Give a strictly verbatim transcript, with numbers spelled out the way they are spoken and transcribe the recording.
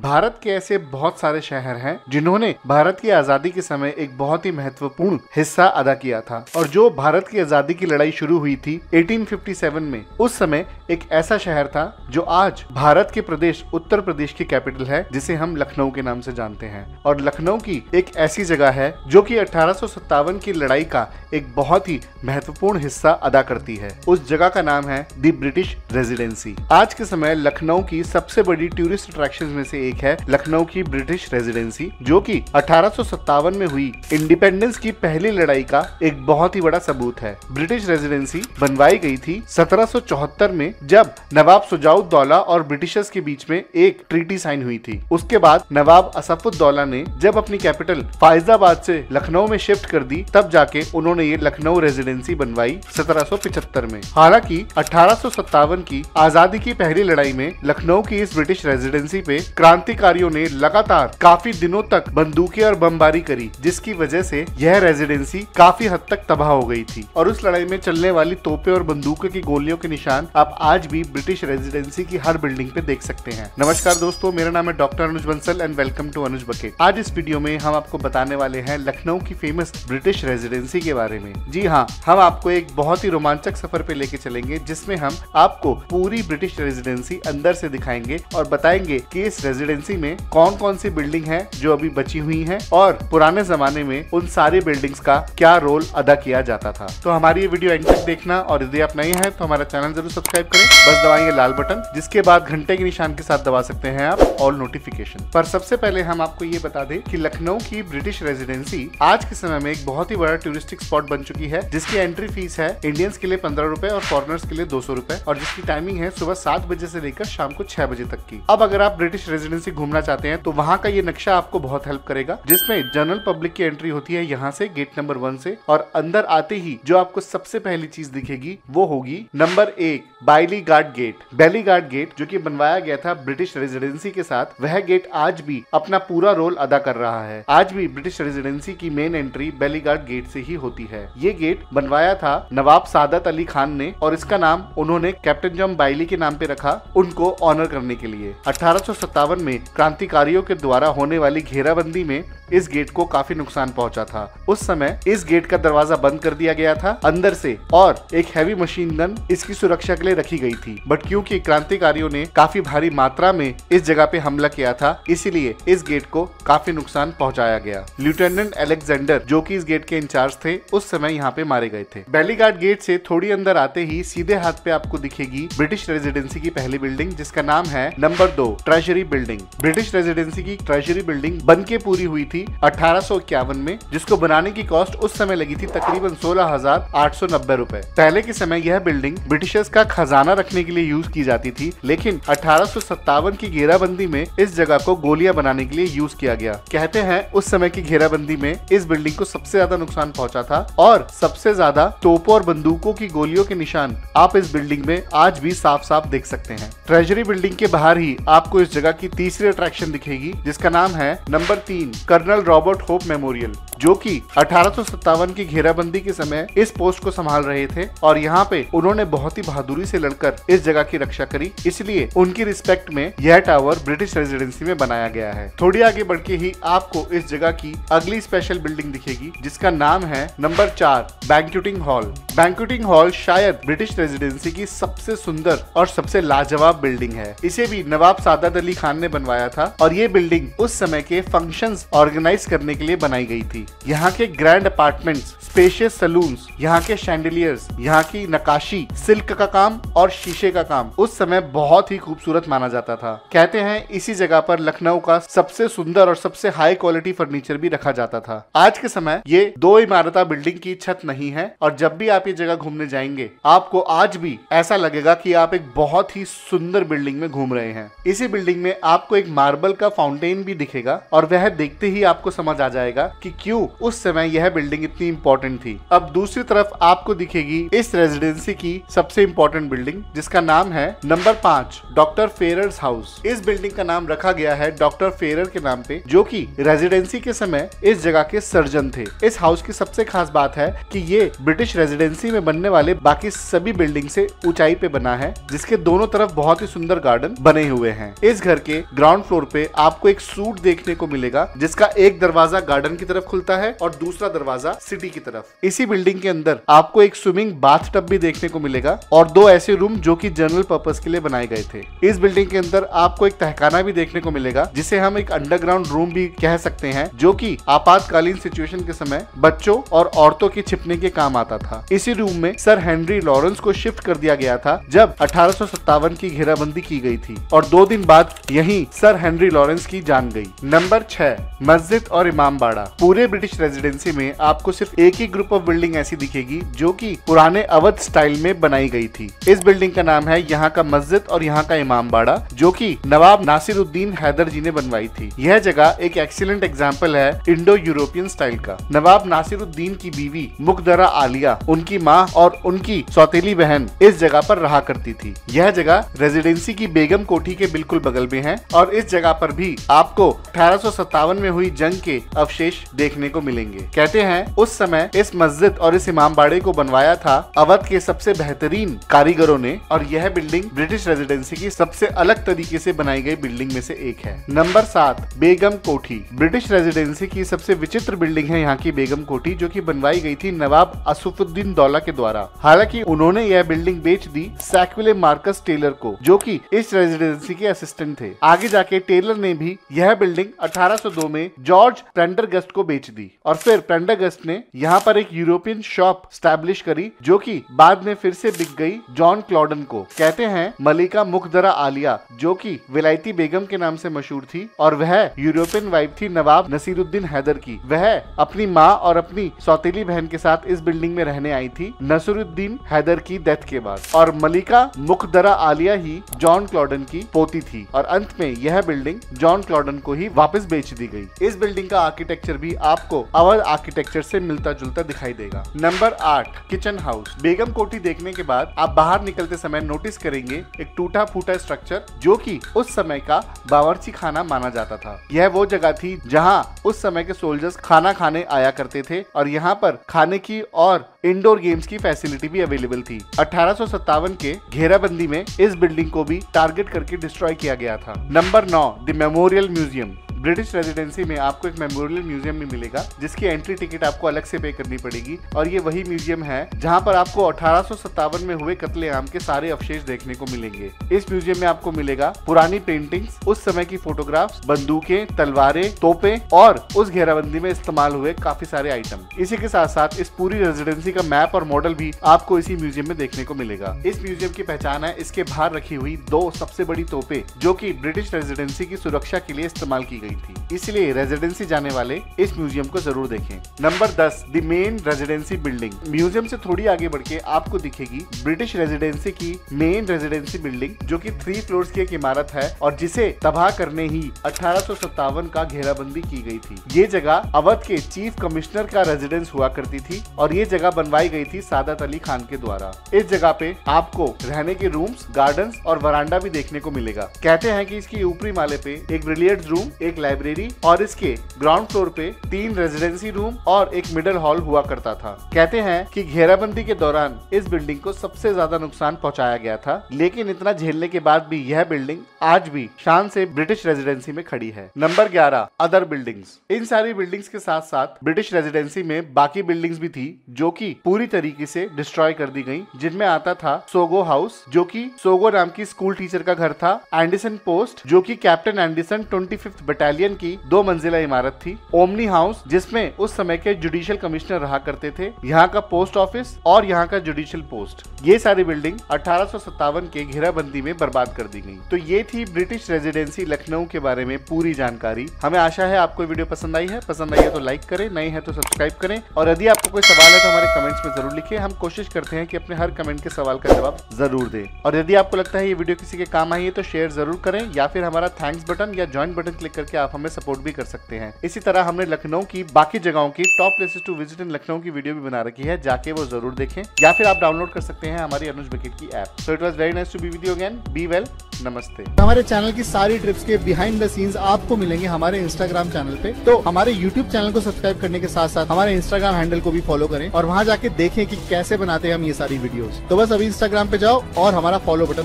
भारत के ऐसे बहुत सारे शहर हैं जिन्होंने भारत की आज़ादी के समय एक बहुत ही महत्वपूर्ण हिस्सा अदा किया था और जो भारत की आज़ादी की लड़ाई शुरू हुई थी अठारह सौ सत्तावन में। उस समय एक ऐसा शहर था जो आज भारत के प्रदेश उत्तर प्रदेश की कैपिटल है, जिसे हम लखनऊ के नाम से जानते हैं। और लखनऊ की एक ऐसी जगह है जो कि अठारह सौ सत्तावन की लड़ाई का एक बहुत ही महत्वपूर्ण हिस्सा अदा करती है। उस जगह का नाम है द ब्रिटिश रेजिडेंसी। आज के समय लखनऊ की सबसे बड़ी टूरिस्ट अट्रैक्शन में से एक है लखनऊ की ब्रिटिश रेजिडेंसी, जो कि अठारह सौ सत्तावन में हुई इंडिपेंडेंस की पहली लड़ाई का एक बहुत ही बड़ा सबूत है। ब्रिटिश रेजिडेंसी बनवाई गई थी सत्रह सौ चौहत्तर में, जब नवाब सुजाउद दौला और ब्रिटिशर्स के बीच में एक ट्रीटी साइन हुई थी। उसके बाद नवाब आसफ़ुद्दौला ने जब अपनी कैपिटल फैजाबाद से लखनऊ में शिफ्ट कर दी, तब जाके उन्होंने ये लखनऊ रेजिडेंसी बनवाई सत्रह सौ पिछहत्तर में। हालांकि अठारह सौ सत्तावन की आजादी की पहली लड़ाई में लखनऊ की इस ब्रिटिश रेजिडेंसी पे क्रांतिकारियों ने लगातार काफी दिनों तक बंदूकें और बमबारी करी, जिसकी वजह से यह रेजिडेंसी काफी हद तक तबाह हो गई थी। और उस लड़ाई में चलने वाली तोपे और बंदूकों की गोलियों के निशान आप आज भी ब्रिटिश रेजिडेंसी की हर बिल्डिंग पे देख सकते हैं। नमस्कार दोस्तों, मेरा नाम है doctor Anuj Bansal and welcome to Anuj बके। आज इस वीडियो में हम आपको बताने वाले हैं लखनऊ की फेमस ब्रिटिश रेजिडेंसी के बारे में। जी हाँ, हम आपको एक बहुत ही रोमांचक सफर पे लेके चलेंगे, जिसमें हम आपको पूरी ब्रिटिश रेजिडेंसी अंदर से दिखाएंगे और बताएंगे कि इस रेजिडेंसी में कौन कौन सी बिल्डिंग है जो अभी बची हुई हैं और पुराने जमाने में उन सारी बिल्डिंग्स का क्या रोल अदा किया जाता था। तो हमारी ये वीडियो एंड तक देखना, और यदि आप नए हैं तो हमारा चैनल जरूर सब्सक्राइब करें। बस दबाइए लाल बटन, जिसके बाद घंटे के निशान के साथ दबा सकते हैं आप ऑल नोटिफिकेशन। पर सबसे पहले हम आपको ये बता दें कि लखनऊ की ब्रिटिश रेजिडेंसी आज के समय में एक बहुत ही बड़ा टूरिस्टिक स्पॉट बन चुकी है, जिसकी एंट्री फीस है इंडियंस के लिए पंद्रह रूपए और फॉरनर्स के लिए दो सौ रूपए, और जिसकी टाइमिंग है सुबह सात बजे से लेकर शाम को छह बजे तक की। अब अगर आप ब्रिटिश रेजिडेंसी घूमना चाहते हैं तो वहाँ का ये नक्शा आपको बहुत हेल्प करेगा, जिसमें जनरल पब्लिक की एंट्री होती है यहाँ से गेट नंबर वन से, और अंदर आते ही जो आपको सबसे पहली चीज दिखेगी वो होगी नंबर एक Baillie guard gate. Baillie guard gate जो कि बनवाया गया था ब्रिटिश रेजिडेंसी के साथ, वह गेट आज भी अपना पूरा रोल अदा कर रहा है। आज भी ब्रिटिश रेजिडेंसी की main entry Baillie guard gate से ही होती है। ये गेट बनवाया था नवाब सादत अली खान ने, और इसका नाम उन्होंने कैप्टन जम बायली के नाम पे रखा, उनको ऑनर करने के लिए। अठारह सौ सत्तावन में क्रांतिकारियों के द्वारा होने वाली घेराबंदी में इस गेट को काफी नुकसान पहुंचा था। उस समय इस गेट का दरवाजा बंद कर दिया गया था अंदर से, और एक हैवी मशीन गन इसकी सुरक्षा के लिए रखी गई थी। बट क्योंकि क्रांतिकारियों ने काफी भारी मात्रा में इस जगह पे हमला किया था, इसीलिए इस गेट को काफी नुकसान पहुंचाया गया। लिफ्टिनेंट एलेक्सेंडर जो कि इस गेट के इंचार्ज थे, उस समय यहाँ पे मारे गए थे। बैली गार्ड गेट से थोड़ी अंदर आते ही सीधे हाथ पे आपको दिखेगी ब्रिटिश रेजिडेंसी की पहली बिल्डिंग, जिसका नाम है नंबर दो ट्रेजरी बिल्डिंग। ब्रिटिश रेजिडेंसी की ट्रेजरी बिल्डिंग बन के पूरी हुई थी अठारह सौ इक्यावन में, जिसको बनाने की कॉस्ट उस समय लगी थी तकरीबन सोलह हजार आठ सौ नब्बे रुपए। पहले के समय यह बिल्डिंग ब्रिटिशर्स का खजाना रखने के लिए यूज की जाती थी, लेकिन अठारह सौ सत्तावन की घेराबंदी में इस जगह को गोलियां बनाने के लिए यूज किया गया। कहते हैं उस समय की घेराबंदी में इस बिल्डिंग को सबसे ज्यादा नुकसान पहुँचा था, और सबसे ज्यादा तोपों और बंदूकों की गोलियों के निशान आप इस बिल्डिंग में आज भी साफ साफ देख सकते हैं। ट्रेजरी बिल्डिंग के बाहर ही आपको इस जगह की तीसरी अट्रैक्शन दिखेगी, जिसका नाम है नंबर तीन कर्नल रॉबर्ट होप मेमोरियल, जो कि अठारह सौ सत्तावन की घेराबंदी के समय इस पोस्ट को संभाल रहे थे, और यहाँ पे उन्होंने बहुत ही बहादुरी से लड़कर इस जगह की रक्षा करी, इसलिए उनकी रिस्पेक्ट में यह टावर ब्रिटिश रेजिडेंसी में बनाया गया है। थोड़ी आगे बढ़ के ही आपको इस जगह की अगली स्पेशल बिल्डिंग दिखेगी, जिसका नाम है नंबर चार बैंक्वेटिंग हॉल। बैंक्वेटिंग हॉल शायद ब्रिटिश रेजिडेंसी की सबसे सुंदर और सबसे लाजवाब बिल्डिंग है। इसे भी नवाब सादत अली खान ने बनवाया था, और ये बिल्डिंग उस समय के फंक्शंस ऑर्गेनाइज करने के लिए बनाई गई थी। यहाँ के ग्रैंड अपार्टमेंट्स, स्पेशियस सलून्स, यहाँ के शैंडलियर्स, यहाँ की नकाशी, सिल्क का काम और शीशे का काम उस समय बहुत ही खूबसूरत माना जाता था। कहते हैं इसी जगह पर लखनऊ का सबसे सुंदर और सबसे हाई क्वालिटी फर्नीचर भी रखा जाता था। आज के समय ये दो इमारता बिल्डिंग की छत नहीं है, और जब भी आप ये जगह घूमने जाएंगे आपको आज भी ऐसा लगेगा कि आप एक बहुत ही सुंदर बिल्डिंग में घूम रहे हैं। इसी बिल्डिंग में आपको एक मार्बल का फाउंटेन भी दिखेगा, और वह देखते ही आपको समझ आ जाएगा कि क्यों क्यों उस समय यह बिल्डिंग इतनी इम्पोर्टेंट थी। अब दूसरी तरफ आपको दिखेगी इस रेजिडेंसी की सबसे इम्पोर्टेंट बिल्डिंग जिसका नाम है नंबर पाँच डॉक्टर फेरर्स हाउस। इस बिल्डिंग का नाम रखा गया है डॉक्टर फेरर के नाम पे, जो कि रेजिडेंसी के समय इस जगह के सर्जन थे। इस हाउस की सबसे खास बात है कि ये ब्रिटिश रेजिडेंसी में बनने वाले बाकी सभी बिल्डिंग से ऊंचाई पे बना है, जिसके दोनों तरफ बहुत ही सुंदर गार्डन बने हुए हैं। इस घर के ग्राउंड फ्लोर पे आपको एक सूट देखने को मिलेगा जिसका एक दरवाजा गार्डन की तरफ खुलता है और दूसरा दरवाजा सिटी की तरफ। इसी बिल्डिंग के अंदर आपको एक स्विमिंग बाथ टब भी देखने को मिलेगा और दो ऐसे रूम जो कि जनरल पर्पस के लिए बनाए गए थे। इस बिल्डिंग के अंदर आपको एक तहखाना भी देखने को मिलेगा जिसे हम एक अंडरग्राउंड रूम भी कह सकते हैं, जो कि आपातकालीन सिचुएशन के समय बच्चों और औरतों के छिपने के काम आता था। इसी रूम में सर हेनरी लॉरेंस को शिफ्ट कर दिया गया था जब अठारह सौ सत्तावन की घेराबंदी की गई थी और दो दिन बाद यहीं सर हेनरी लॉरेंस की जान गई। नंबर छह मस्जिद और इमामबाड़ा। पूरे ब्रिटिश रेजिडेंसी में आपको सिर्फ एक ही ग्रुप ऑफ बिल्डिंग ऐसी दिखेगी जो कि पुराने अवध स्टाइल में बनाई गई थी। इस बिल्डिंग का नाम है यहाँ का मस्जिद और यहाँ का इमामबाड़ा, जो कि नवाब नासिरुद्दीन हैदर जी ने बनवाई थी। यह जगह एक एक्सीलेंट एग्जाम्पल है इंडो यूरोपियन स्टाइल का। नवाब नासिरुद्दीन की बीवी मुक़द्दरा आलिया, उनकी माँ और उनकी सौतेली बहन इस जगह पर रहा करती थी। यह जगह रेजिडेंसी की बेगम कोठी के बिल्कुल बगल में है और इस जगह पर भी आपको अठारह सौ सत्तावन में हुई जंग के अवशेष देखने को मिलेंगे। कहते हैं उस समय इस मस्जिद और इस इमामबाड़े को बनवाया था अवध के सबसे बेहतरीन कारीगरों ने और यह बिल्डिंग ब्रिटिश रेजिडेंसी की सबसे अलग तरीके से बनाई गई बिल्डिंग में से एक है। नंबर सात बेगम कोठी। ब्रिटिश रेजिडेंसी की सबसे विचित्र बिल्डिंग है यहाँ की बेगम कोठी, जो की बनवाई गई थी नवाब आसफ़ुद्दौला के द्वारा। हालांकि उन्होंने यह बिल्डिंग बेच दी सैक्विले मार्कस टेलर को, जो कि इस रेजिडेंसी के असिस्टेंट थे। आगे जाके टेलर ने भी यह बिल्डिंग अठारह सौ दो में जॉर्ज ट्रेंडरगेस्ट को बेच दी और फिर ट्रेंडरगेस्ट ने यहाँ पर एक यूरोपियन शॉप स्टैब्लिश करी, जो कि बाद में फिर से बिक गई जॉन क्लॉडन को। कहते हैं मलिका मुक़द्दरा आलिया, जो कि विलायती बेगम के नाम से मशहूर थी और वह यूरोपियन वाइफ थी नवाब नासिरुद्दीन हैदर की, वह अपनी माँ और अपनी सौतेली बहन के साथ इस बिल्डिंग में रहने आई थी नासिरुद्दीन हैदर की डेथ के बाद, और मलिका मुक़द्दरा आलिया ही जॉन क्लॉडन की पोती थी और अंत में यह बिल्डिंग जॉन क्लॉडन को ही वापस बेच दी गई। इस बिल्डिंग का आर्किटेक्चर भी आपको अवध आर्किटेक्चर से मिलता जुलता दिखाई देगा। नंबर आठ किचन हाउस। बेगम कोठी देखने के बाद आप बाहर निकलते समय नोटिस करेंगे एक टूटा फूटा स्ट्रक्चर जो कि उस समय का बावर्ची खाना माना जाता था। यह वो जगह थी जहाँ उस समय के सोल्जर्स खाना खाने आया करते थे और यहाँ पर खाने की और इंडोर गेम्स की फैसिलिटी भी अवेलेबल थी। अठारह सौ सत्तावन के घेराबंदी में इस बिल्डिंग को भी टारगेट करके डिस्ट्रॉय किया गया था। नंबर नौ the memorial museum. British residency में आपको एक मेमोरियल म्यूजियम भी मिलेगा जिसकी एंट्री टिकट आपको अलग से पे करनी पड़ेगी और ये वही म्यूजियम है जहाँ पर आपको अठारह सौ सत्तावन में हुए कत्लेआम के सारे अवशेष देखने को मिलेंगे। इस म्यूजियम में आपको मिलेगा पुरानी पेंटिंग्स, उस समय की फोटोग्राफ्स, बंदूकें, तलवारें, तोपें और उस घेराबंदी में इस्तेमाल हुए काफी सारे आइटम। इसी के साथ साथ इस पूरी रेजिडेंसी का मैप और मॉडल भी आपको इसी म्यूजियम में देखने को मिलेगा। इस म्यूजियम की पहचान है इसके बाहर रखी हुई दो सबसे बड़ी तोपें जो की ब्रिटिश रेजिडेंसी की सुरक्षा के लिए इस्तेमाल की गई थी, इसलिए रेजिडेंसी जाने वाले इस म्यूजियम को जरूर देखें। नंबर दस the main residency building. Museum से थोड़ी आगे बढ़ के आपको दिखेगी ब्रिटिश रेजिडेंसी की मेन रेजिडेंसी बिल्डिंग, जो कि थ्री फ्लोर्स की एक इमारत है और जिसे तबाह करने ही अठारह सौ सत्तावन का घेराबंदी की गई थी। ये जगह अवध के चीफ कमिश्नर का रेजिडेंस हुआ करती थी और ये जगह बनवाई गई थी सादत अली खान के द्वारा। इस जगह पे आपको रहने के रूम्स, गार्डन और वरांडा भी देखने को मिलेगा। कहते हैं की इसकी ऊपरी माले पे एक ब्रिलियंट रूम, एक लाइब्रेरी और इसके ग्राउंड फ्लोर पे तीन रेजिडेंसी रूम और एक मिडल हॉल हुआ करता था। कहते हैं कि घेराबंदी के दौरान इस बिल्डिंग को सबसे ज्यादा नुकसान पहुंचाया गया था, लेकिन इतना झेलने के बाद भी यह बिल्डिंग आज भी शान से ब्रिटिश रेजिडेंसी में खड़ी है। नंबर ग्यारह अदर बिल्डिंग्स। इन सारी बिल्डिंग्स के साथ साथ ब्रिटिश रेजिडेंसी में बाकी बिल्डिंग्स भी थी जो कि पूरी तरीके से डिस्ट्रॉय कर दी गयी, जिनमें आता था सोगो हाउस जो की सोगो नाम की स्कूल टीचर का घर था, एंडिसन पोस्ट जो की captain Anderson twenty fifth battalion की दो मंजिला इमारत थी, ओमनी हाउस जिसमें उस समय के जुडिशियल कमिश्नर रहा करते थे, यहाँ का पोस्ट ऑफिस और यहाँ का जुडिशियल पोस्ट। ये सारी बिल्डिंग अठारह सौ सत्तावन के घेराबंदी में बर्बाद कर दी गई। तो ये थी ब्रिटिश रेजिडेंसी लखनऊ के बारे में पूरी जानकारी। हमें आशा है आपको वीडियो पसंद आई है। पसंद आई है तो लाइक करें, नए हैं तो सब्सक्राइब करें और यदि आपको कोई सवाल है तो हमारे कमेंट्स में जरूर लिखें। हम कोशिश करते हैं कि अपने हर कमेंट के सवाल का जवाब जरूर दें और यदि आपको लगता है ये वीडियो किसी के काम आई है तो शेयर जरूर करें या फिर हमारा थैंक्स बटन या ज्वाइन बटन क्लिक करके आप हमें सपोर्ट भी कर सकते हैं। इसी तरह हमने लखनऊ की बाकी जगहों की top places to visit in Lucknow की वीडियो भी बना रखी है, जाके वो जरूर देखें या फिर आप डाउनलोड कर सकते हैं हमारी अनुज बके की app. So it was very nice to be with you again, be well, नमस्ते। हमारे चैनल की सारी ट्रिप्स के बिहाइंड द सीन्स आपको मिलेंगे हमारे इंस्टाग्राम चैनल पे, तो हमारे यूट्यूब चैनल को सब्सक्राइब करने के साथ साथ हमारे इंस्टाग्राम हैंडल को भी फॉलो करें और वहाँ जाके देखें कि कैसे बनाते हैं हम ये सारी वीडियोस। तो बस अभी इंस्टाग्राम पे जाओ और हमारा फॉलो बटन